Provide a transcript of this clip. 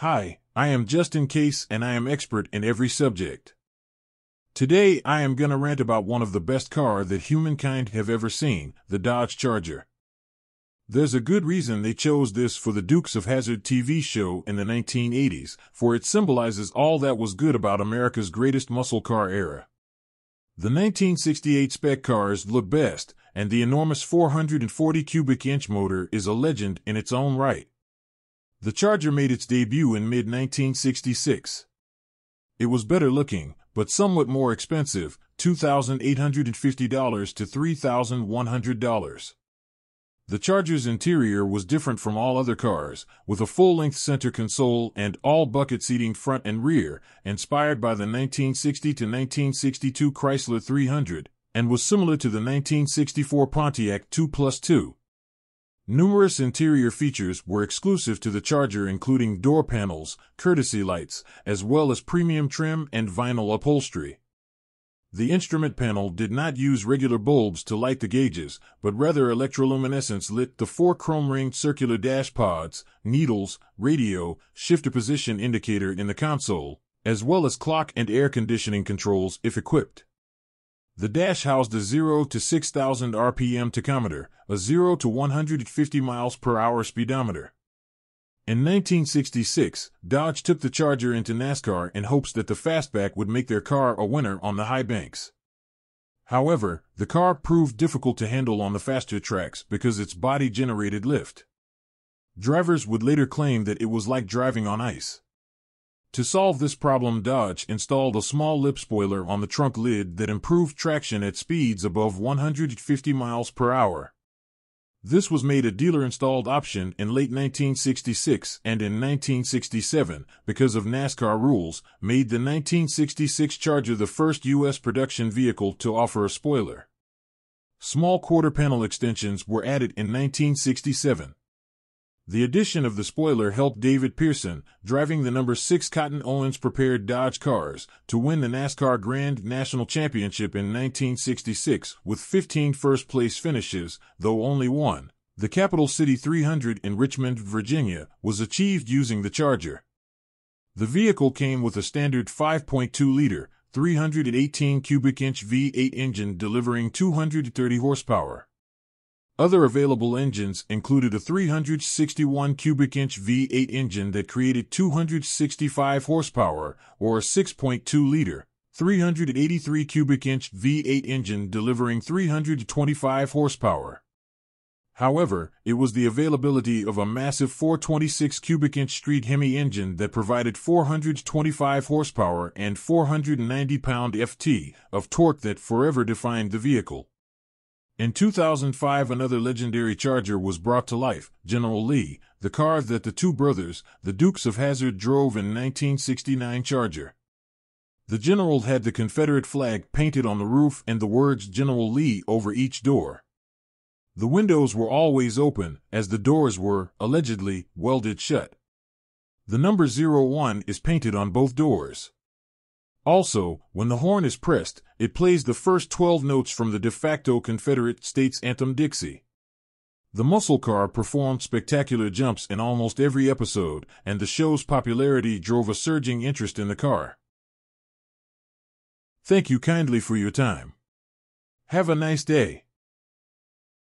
Hi, I am Justin Case and I am expert in every subject. Today I am gonna rant about one of the best car that humankind have ever seen, the Dodge Charger. There's a good reason they chose this for the Dukes of Hazzard TV show in the 1980s, for it symbolizes all that was good about America's greatest muscle car era. The 1968 spec cars look best, and the enormous 440 cubic inch motor is a legend in its own right. The Charger made its debut in mid-1966. It was better looking, but somewhat more expensive, $2,850 to $3,100. The Charger's interior was different from all other cars, with a full-length center console and all-bucket seating front and rear, inspired by the 1960 to 1962 Chrysler 300, and was similar to the 1964 Pontiac 2+2. Numerous interior features were exclusive to the Charger, including door panels, courtesy lights, as well as premium trim and vinyl upholstery. The instrument panel did not use regular bulbs to light the gauges, but rather electroluminescence lit the four chrome-ringed circular dash pods, needles, radio, shifter position indicator in the console, as well as clock and air conditioning controls if equipped. The dash housed a 0 to 6,000 RPM tachometer, a 0 to 150 miles per hour speedometer. In 1966, Dodge took the Charger into NASCAR in hopes that the fastback would make their car a winner on the high banks. However, the car proved difficult to handle on the faster tracks because its body generated lift. Drivers would later claim that it was like driving on ice. To solve this problem, Dodge installed a small lip spoiler on the trunk lid that improved traction at speeds above 150 miles per hour. This was made a dealer-installed option in late 1966, and in 1967, because of NASCAR rules, made the 1966 Charger the first U.S. production vehicle to offer a spoiler. Small quarter-panel extensions were added in 1967. The addition of the spoiler helped David Pearson, driving the number 6 Cotton Owens-prepared Dodge cars, to win the NASCAR Grand National Championship in 1966 with 15 first-place finishes, though only one, the Capital City 300 in Richmond, Virginia, was achieved using the Charger. The vehicle came with a standard 5.2-liter, 318 cubic inch V8 engine delivering 230 horsepower. Other available engines included a 361 cubic inch V8 engine that created 265 horsepower, or a 6.2-liter, 383 cubic inch V8 engine delivering 325 horsepower. However, it was the availability of a massive 426 cubic inch street Hemi engine that provided 425 horsepower and 490 pound-ft of torque that forever defined the vehicle. In 2005, another legendary Charger was brought to life, General Lee, the car that the two brothers, the Dukes of Hazzard, drove in 1969 Charger. The General had the Confederate flag painted on the roof and the words General Lee over each door. The windows were always open, as the doors were, allegedly, welded shut. The number 01 is painted on both doors. Also, when the horn is pressed, it plays the first 12 notes from the de facto Confederate States anthem Dixie. The muscle car performed spectacular jumps in almost every episode, and the show's popularity drove a surging interest in the car. Thank you kindly for your time. Have a nice day.